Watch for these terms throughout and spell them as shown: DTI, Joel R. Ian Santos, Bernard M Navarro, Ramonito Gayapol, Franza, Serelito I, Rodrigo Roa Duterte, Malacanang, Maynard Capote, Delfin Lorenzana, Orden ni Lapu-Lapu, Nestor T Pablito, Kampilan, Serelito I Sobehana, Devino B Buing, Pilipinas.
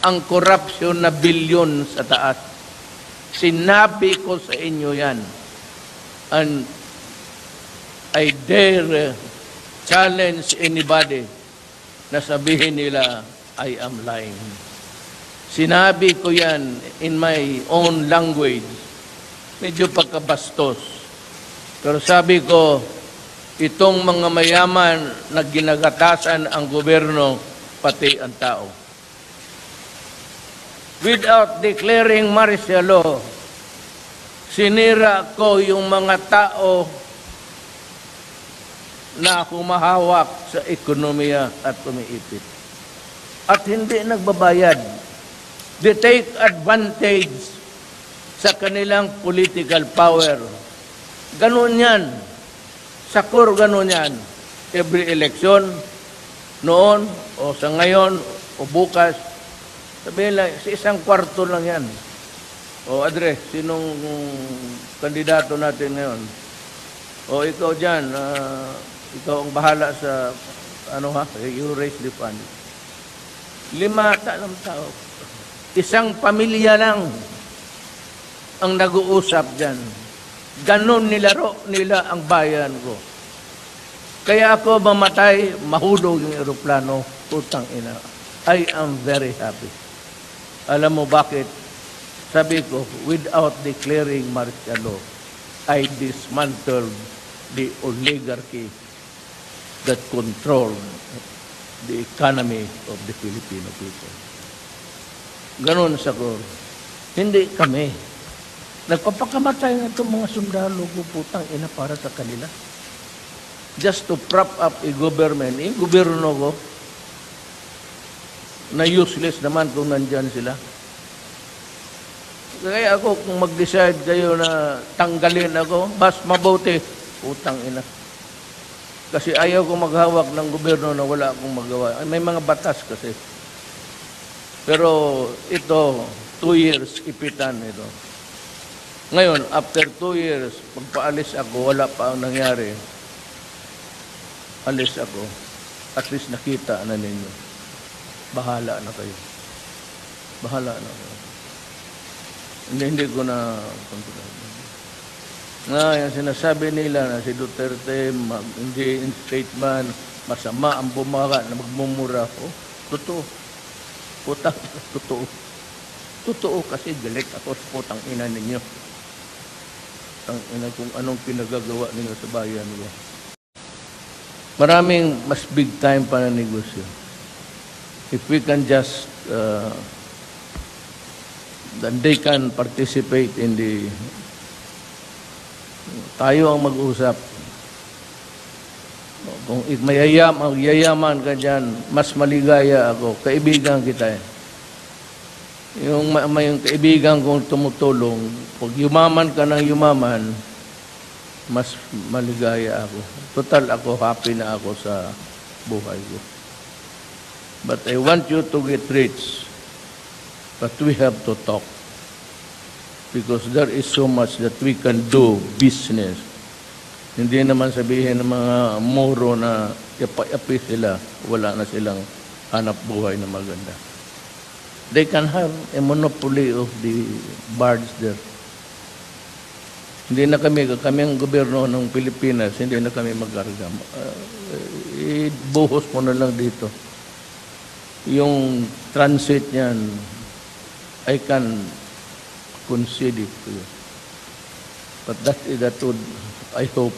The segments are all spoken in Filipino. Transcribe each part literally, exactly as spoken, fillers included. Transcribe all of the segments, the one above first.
ang korupsyon na bilyon sa taas. Sinabi ko sa inyo yan. And I dare challenge anybody na sabihin nila, I am lying. Sinabi ko yan in my own language. Medyo pagkabastos. Pero sabi ko, itong mga mayaman na ginagatasan ang gobyerno, pati ang tao. Without declaring martial law, sinira ko yung mga tao na kumahawak sa ekonomiya at umiipit. At hindi nagbabayad. They take advantage sa kanilang political power. Ganun yan. Sa core, ganun yan. Every election, noon o sa ngayon o bukas, sabihin lang, sa isang kwarto lang yan. O, Adre, sinong kandidato natin ngayon? O, ikaw dyan, uh, ikaw ang bahala sa, ano ha, you raise the fund. Lima talang tao. Isang pamilya lang ang nag-uusap dyan. Ganon nilaro nila ang bayan ko. Kaya ako mamatay, mahulog yung eroplano, putang ina. I am very happy. Alam mo bakit? Sabi ko, without declaring martial law, I dismantled the oligarchy that controlled the economy of the Filipino people. Ganun sa ko. Hindi kami. Nagpapakamatay na itong mga sundalo ko, putang ina, para sa kanila. Just to prop up a government, yung gobyerno ko, na useless naman kung nandyan sila. Kaya ako, kung mag-decide kayo na tanggalin ako, mas mabuti, utang ina. Kasi ayaw ko maghawak ng gobyerno na wala akong magawa. May mga batas kasi. Pero ito, two years, ipitan ito. Ngayon, after two years, pagpaalis ako, wala pa ang nangyari. Alis ako. At least nakita na ninyo. Bahala na kayo. Bahala na kayo. Hindi, hindi ko na... Na, yung sinasabi nila na si Duterte, mag, hindi in statement, masama ang bumaga na magmumura. Oh, totoo. Putang, totoo. Totoo kasi galit ako sa putang ina ninyo. Ang ina kung anong pinagagawa ninyo sa bayan nyo. Maraming mas big time pa na negosyo. If we can just, uh, then they can participate in the, tayo ang mag-usap. Kung mayayam, magyayaman ka dyan, mas maligaya ako. Kaibigan kita eh. Yung, may, yung kaibigan kong tumutulong, pag yumaman ka ng yumaman, mas maligaya ako. Total ako, happy na ako sa buhay ko. But I want you to get rich. But we have to talk. Because there is so much that we can do business. Hindi naman sabihin ng mga moro na yapi-yapi sila, wala na silang hanap buhay na maganda. They can have a monopoly of the birds there. Hindi na kami, kami ang gobyerno ng Pilipinas, hindi na kami mag-arga. Uh, ibuhos mo na lang dito. Yung transit niyan, I can concede it to you. But that, that would, I hope,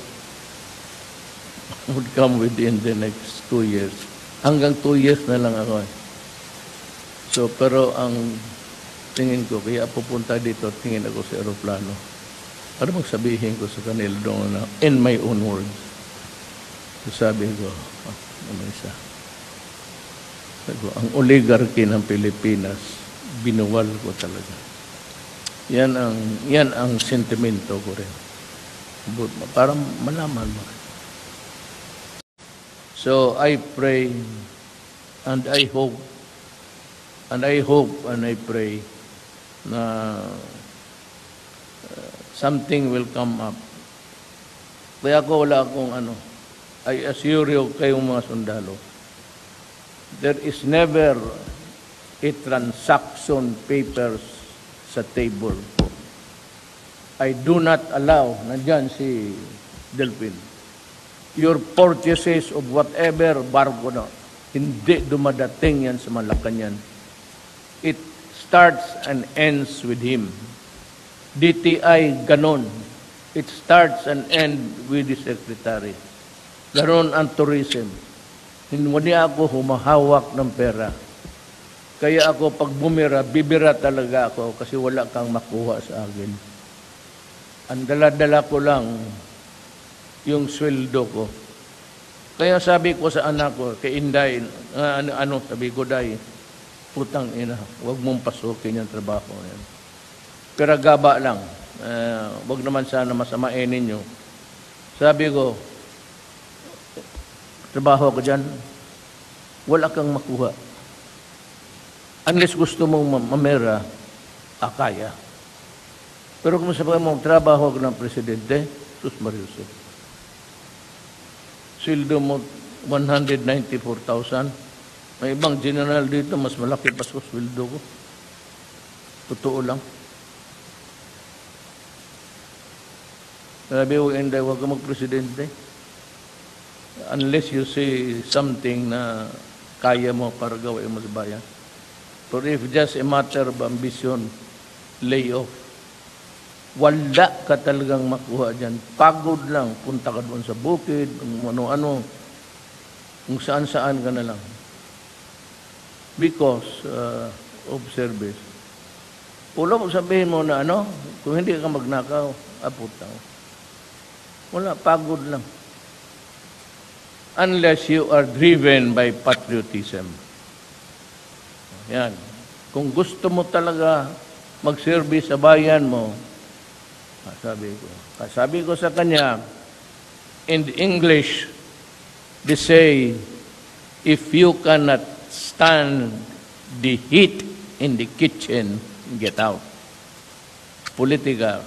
would come within the next two years. Hanggang two years na lang ako. So, pero ang tingin ko, kaya pupunta dito, tingin ako sa aeroplano. Ano magsabihin ko sa kanila doon na, in my own words, sabi ko, ah, ano isa? Ang oligarchy ng Pilipinas, binuwal ko talaga. Yan ang, yan ang sentimento ko rin. Para malaman mo. So I pray and I hope and I hope and I pray na something will come up. Kaya ko wala akong ano, I assure you kayong mga sundalo, there is never e-transaction papers sa table po. I do not allow, nandyan si Delfin, your purchases of whatever barko na, hindi dumadating yan sa Malacanang. It starts and ends with him. D T I, ganon. It starts and ends with the Secretary. Ganon ang tourism. Hindi ako humahawak ng pera. Kaya ako pag bumira, bibira talaga ako kasi wala kang makuha sa akin. Ang dala-dala ko lang yung sweldo ko. Kaya sabi ko sa anak ko, kay Inday, uh, ano, ano, sabi ko, Day, putang ina, huwag mong pasukin yung trabaho. Yan. Pero gaba lang, uh, huwag naman sana masamain ninyo. Sabi ko, trabaho ko dyan, wala kang makuha. Unless gusto mong mamera, akaya. Pero kung sabihin mong trabaho ko ng presidente, sus Mariusin. Sildo mo one hundred ninety-four thousand. May ibang general dito, mas malaki pa sa sildo ko. Totoo lang. Sabi ko, Inday, huwag ka mag-presidente. Unless you say something na kaya mo para gawin mo sa bayan. But if just a matter of ambition, lay off. Wala ka talagang makuha dyan. Pagod lang. Punta ka doon sa bukid, kung ano-ano, kung saan-saan ka na lang. Because uh, of service. Ulo kung sabihin mo na ano, kung hindi ka magnakaw, aputaw. Wala, pagod lang. Unless you are driven by patriotism. Yan. Kung gusto mo talaga mag-service sa bayan mo, sabi ko. Sabi ko sa kanya, in English, they say, if you cannot stand the heat in the kitchen, get out. Politika.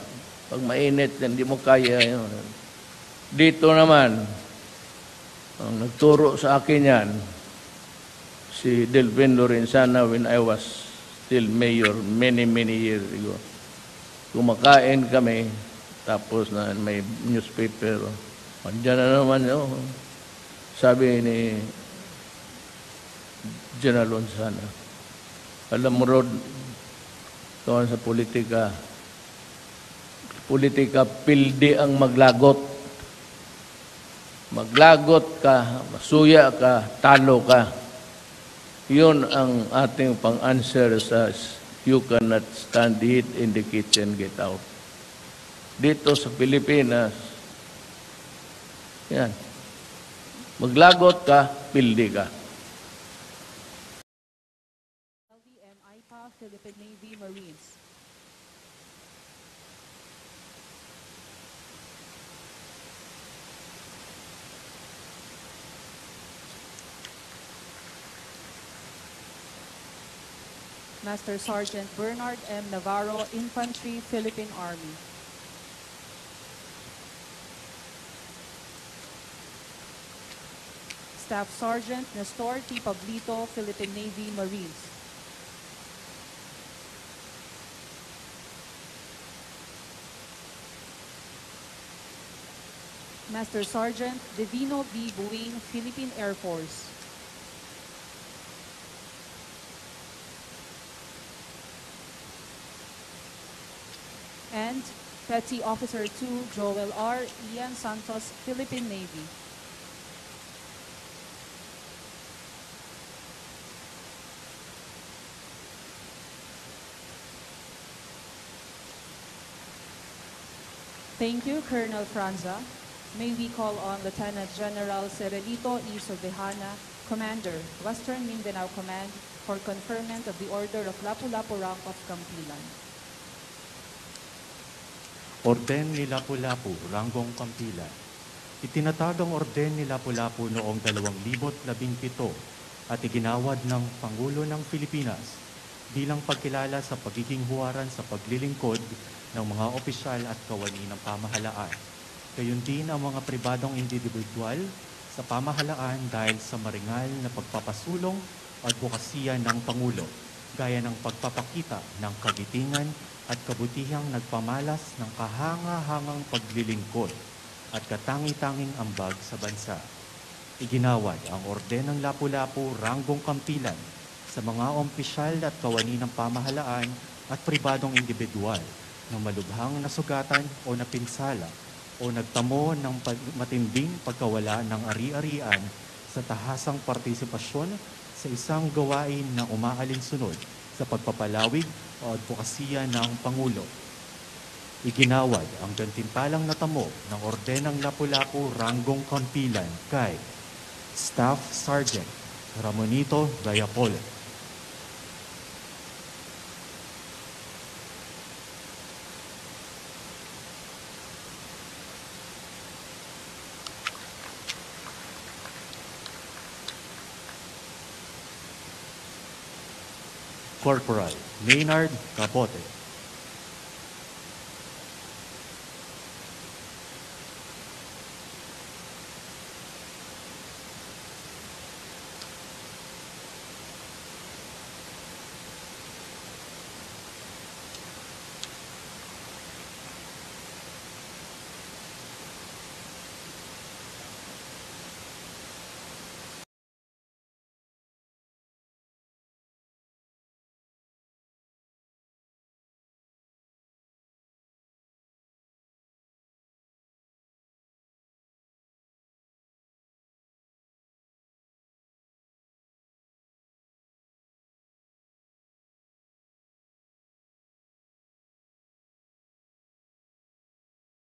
Pag mainit, hindi mo kaya yun. Dito naman, ang nagturo sa akin yan, si Delfin Lorenzana when I was still mayor many, many years ago. Kumakain kami, tapos na may newspaper. Andiyan na naman, oh, sabi ni General Lorenzana, alam mo, Rod, doon sa politika, politika, pildi ang maglagot. Maglagot ka, masuya ka, talo ka. Yun ang ating pang-answer sa you cannot stand it in the kitchen, get out. Dito sa Pilipinas, yan. Maglagot ka, pildi ka. L V M, I P A, Philippine Navy Marines. Master Sergeant Bernard M Navarro, Infantry, Philippine Army. Staff Sergeant Nestor T Pablito, Philippine Navy Marines. Master Sergeant Devino B Buing, Philippine Air Force. And Petty Officer two, Joel R. Ian Santos, Philippine Navy. Thank you, Colonel Franza. May we call on Lieutenant General Serelito I Sobehana, Commander, Western Mindanao Command, for conferment of the Order of Lapu-Lapu rank of Kampilan. Orden ni Lapu-Lapu, ranggong Kampilan. Itinatag ang Orden ni Lapu-Lapu noong dalawang libo't labing pito at iginawad ng Pangulo ng Pilipinas bilang pagkilala sa pagiging huwaran sa paglilingkod ng mga opisyal at kawani ng pamahalaan. Gayun din ang mga pribadong individual sa pamahalaan dahil sa maringal na pagpapasulong at advokasya ng Pangulo. gaya ng pagpapakita ng kagitingan at kabutihang nagpamalas ng kahanga-hangang paglilingkod at katangi-tanging ambag sa bansa. Iginawad ang Orden ng Lapu-Lapu ranggong Kampilan sa mga ompisyal at kawani ng pamahalaan at pribadong individual na malubhang nasugatan o napinsala o nagtamo ng matinding pagkawala ng ari-arian sa tahasang partisipasyon sa isang gawain na umaalinsunod sa pagpapalawig o advokasya ng Pangulo. Iginawad ang gantimpalang natamo ng Orden ng Lapu-Lapu ranggong Kampilan kay Staff Sergeant Ramonito Gayapol Corporal Maynard Capote.